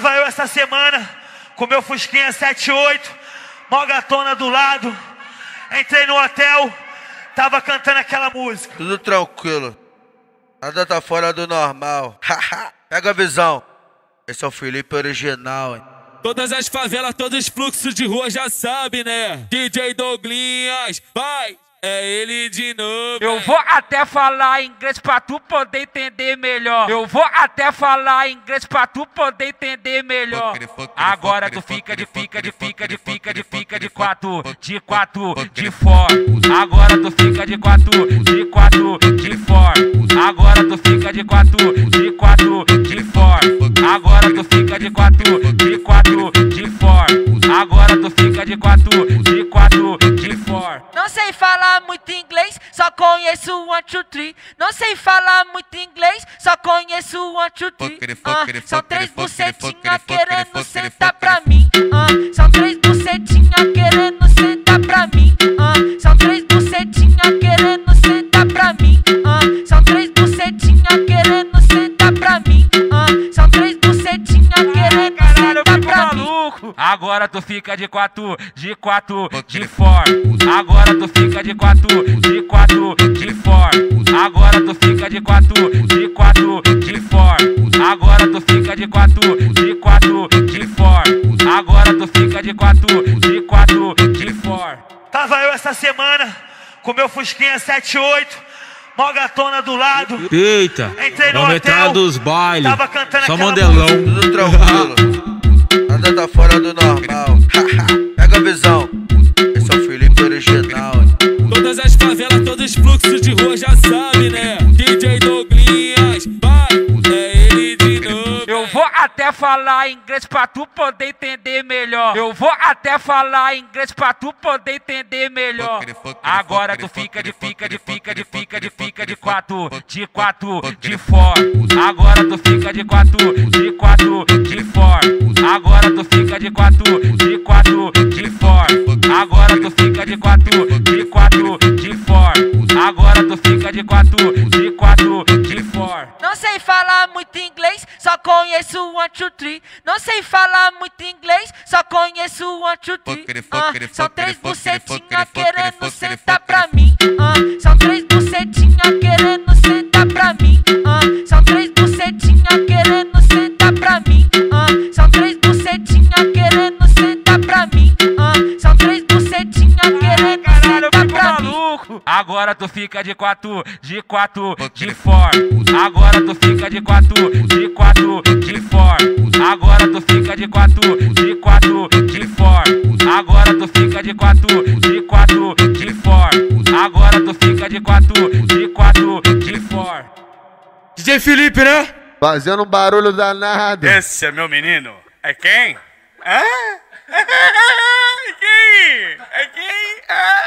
Tava eu essa semana com meu Fusquinha 78, mó gatona do lado. Entrei no hotel, tava cantando aquela música. Tudo tranquilo, nada tá fora do normal. Pega a visão, esse é o Felipe Original, hein? Todas as favelas, todos os fluxos de rua já sabe, né? DJ Douglinhas, vai! É ele de novo. Eu vou até falar inglês pra tu poder entender melhor. Eu vou até falar inglês pra tu poder entender melhor. Agora tu fica de quatro, de quatro, de four. Agora tu fica de quatro, de quatro, de four. Agora tu fica de quatro, de quatro, de four. Agora tu fica de quatro, de quatro, de four. Agora tu fica de quatro, de quatro, de four. Não sei falar muito inglês, só conheço 1, 2, 3. Não sei falar muito inglês, só conheço 1, 2, 3. São 3 bucetinhas querendo sentar pra mim. São 3 bucetinhas querendo sentar pra mim. São 3 bucetinhas querendo sentar pra mim. São 3 bucetinhas querendo sentar pra mim. São 3 bucetinhas querendo sentar pra mim. Agora tu fica de quatro, de quatro, de four. Agora tu fica de quatro, de quatro, de four. Agora tu fica de quatro, de quatro, de four. Agora tu fica de quatro, de quatro, de four. Agora tu fica de quatro, de quatro, de four. Tava eu essa semana com meu Fusquinha 78, mó gatona do lado. Eita, entrei no hotel, dos bailes, tava cantando Só Mandelão. Tudo tranquilo, nada tá fora do normal. Pega a visão, esse é o Felipe Original. Todas as favelas, todos os fluxos de rua já sabe, né? DJ Douglinhas, vai, é ele de novo. Eu vou até falar inglês pra tu poder entender melhor. Eu vou até falar inglês pra tu poder entender melhor. Agora tu fica de quatro, de quatro, de four. Agora tu fica de quatro, de quatro, de four. Agora tu fica de quatro, de quatro, de four. Agora tu fica de quatro, de quatro, de four. Agora tu fica de quatro, de quatro, de four. Não sei falar muito inglês, só conheço 1, 2, 3. Não sei falar muito inglês, só conheço 1, 2, 3. São 3 bucetinhas querendo sentar pra mim. São 3 bucetinhas querendo sentar pra mim. São 3 bucetinhas querendo sentar pra mim. São 3 bucetinhas querendo sentar pra mim. São 3 bucetinhas querendo sentar pra mim. Agora tu fica de quatro, de quatro, de four. Agora tu fica de quatro, de quatro, de four. Agora tu fica de quatro, de quatro, de four. Agora tu fica de quatro, de quatro, de four. Agora tu fica de quatro, de quatro, de four. DJ Felipe, né? Fazendo um barulho danado. Esse é meu menino. É quem? Ah? É quem? É quem? Ah?